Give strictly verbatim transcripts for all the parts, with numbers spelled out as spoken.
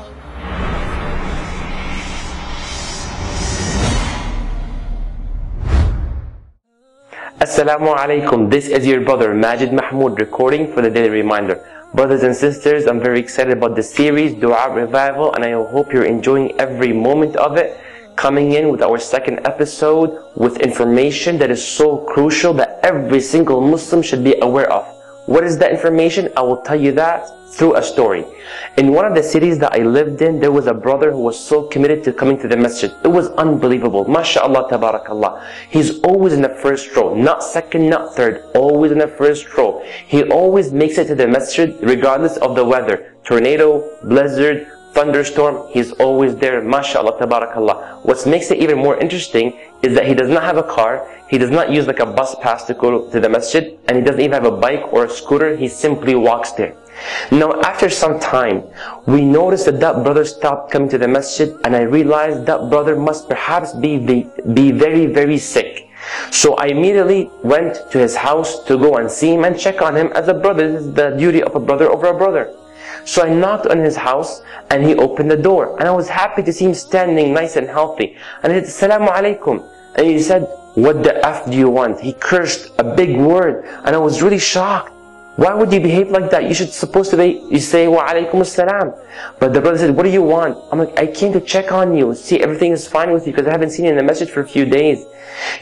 hope. Assalamu alaikum, this is your brother Majid Mahmoud recording for the Daily Reminder. Brothers and sisters, I'm very excited about the series Dua Revival, and I hope you're enjoying every moment of it. Coming in with our second episode with information that is so crucial that every single Muslim should be aware of. What is that information? I will tell you that through a story. In one of the cities that I lived in, there was a brother who was so committed to coming to the masjid. It was unbelievable. MashaAllah, tabarakallah. He's always in the first row, not second, not third, always in the first row. He always makes it to the masjid regardless of the weather. Tornado, blizzard, thunderstorm, he's always there. MashaAllah, tabarakallah. What makes it even more interesting is that he does not have a car, he does not use like a bus pass to go to the masjid, and he doesn't even have a bike or a scooter, he simply walks there. Now after some time, we noticed that that brother stopped coming to the masjid, and I realized that brother must perhaps be, be, be very very sick. So I immediately went to his house to go and see him and check on him as a brother. This is the duty of a brother over a brother. So I knocked on his house and he opened the door, and I was happy to see him standing nice and healthy. And I said, Assalamu alaikum. And he said, what the F do you want? He cursed a big word, and I was really shocked. Why would you behave like that? You should supposed to be, you say, wa alaikum assalam. But the brother said, what do you want? I'm like, I came to check on you, see everything is fine with you, because I haven't seen you in the message for a few days.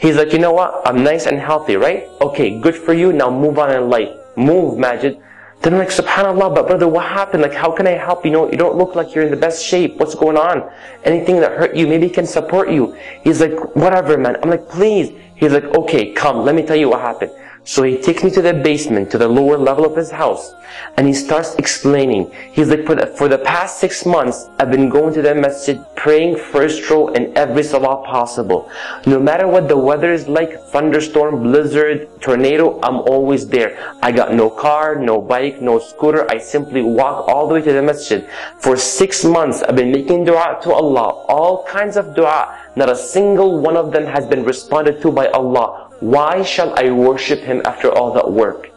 He's like, you know what? I'm nice and healthy, right? Okay, good for you. Now move on in life. Move, Majid. Then I'm like, subhanAllah, but brother, what happened? Like, how can I help? You know, you don't look like you're in the best shape. What's going on? Anything that hurt you, maybe can support you. He's like, whatever, man. I'm like, please. He's like, okay, come, let me tell you what happened. So he takes me to the basement, to the lower level of his house, and he starts explaining. He's like, for the, for the past six months, I've been going to the masjid, praying first row in every salah possible. No matter what the weather is like, thunderstorm, blizzard, tornado, I'm always there. I got no car, no bike, no scooter. I simply walk all the way to the masjid. For six months, I've been making dua to Allah, all kinds of dua. Not a single one of them has been responded to by Allah. Why shall I worship him after all that work?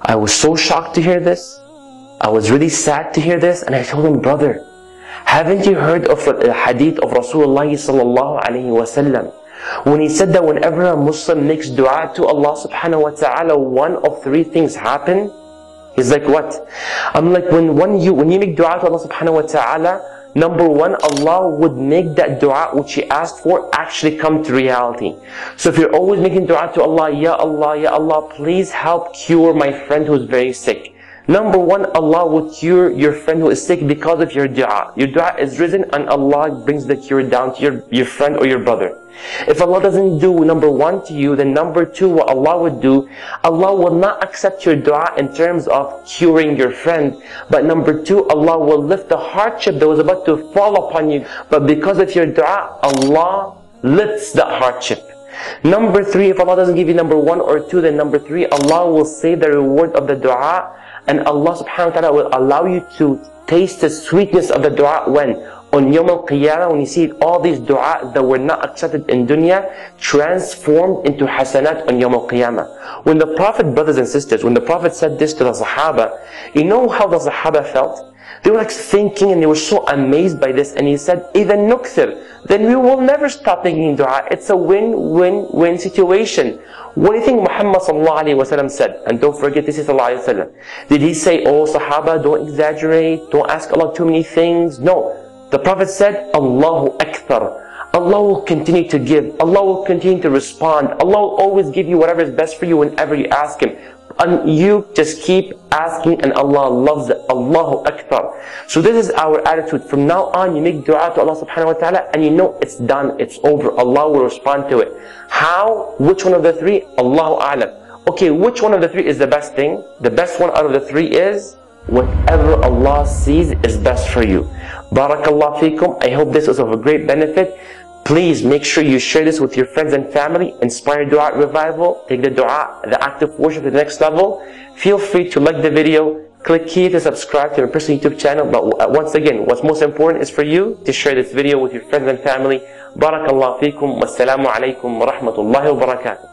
I was so shocked to hear this. I was really sad to hear this, and I told him, brother, haven't you heard of the hadith of Rasulullah sallallahu alaihi wasallam? When he said that whenever a Muslim makes dua to Allah subhanahu wa ta'ala, one of three things happen. He's like, what? I'm like, when, when, you, when you make dua to Allah subhanahu wa ta'ala, number one, Allah would make that dua which he asked for actually come to reality. So if you're always making dua to Allah, Ya Allah, Ya Allah, please help cure my friend who's very sick. Number one, Allah would cure your friend who is sick because of your dua. Your dua is risen and Allah brings the cure down to your, your friend or your brother. If Allah doesn't do number one to you, then number two, what Allah would do, Allah will not accept your dua in terms of curing your friend. But number two, Allah will lift the hardship that was about to fall upon you. But because of your dua, Allah lifts that hardship. Number three, if Allah doesn't give you number one or two, then number three, Allah will save the reward of the dua. And Allah subhanahu wa ta'ala will allow you to taste the sweetness of the dua when? On Yom Al-Qiyamah, when you see all these dua that were not accepted in dunya transformed into hasanat on Yom Al-Qiyamah. When the Prophet, brothers and sisters, when the Prophet said this to the Sahaba, you know how the Sahaba felt? They were like thinking and they were so amazed by this, and he said, إِذَا نُكْثِرْ, then we will never stop making dua. It's a win-win-win situation. What do you think Muhammad sallallahu alayhi wa sallam said? And don't forget this is sallallahu alayhi wa sallam. Did he say, oh Sahaba, don't exaggerate, don't ask Allah too many things? No. The Prophet said, Allahu Akbar. Allah will continue to give. Allah will continue to respond. Allah will always give you whatever is best for you whenever you ask Him. And you just keep asking, and Allah loves it. Allahu Akbar. So this is our attitude. From now on, you make dua to Allah subhanahu wa ta'ala, and you know it's done, it's over. Allah will respond to it. How? Which one of the three? Allahu A'lam. Okay, which one of the three is the best thing? The best one out of the three is whatever Allah sees is best for you. Barakallah feekum. I hope this was of a great benefit. Please make sure you share this with your friends and family. Inspire Dua Revival. Take the dua, the act of worship to the next level. Feel free to like the video. Click here to subscribe to my personal YouTube channel. But once again, what's most important is for you to share this video with your friends and family. Barakallah feekum. Wassalamu alaikum wa rahmatullahi wa barakatuh.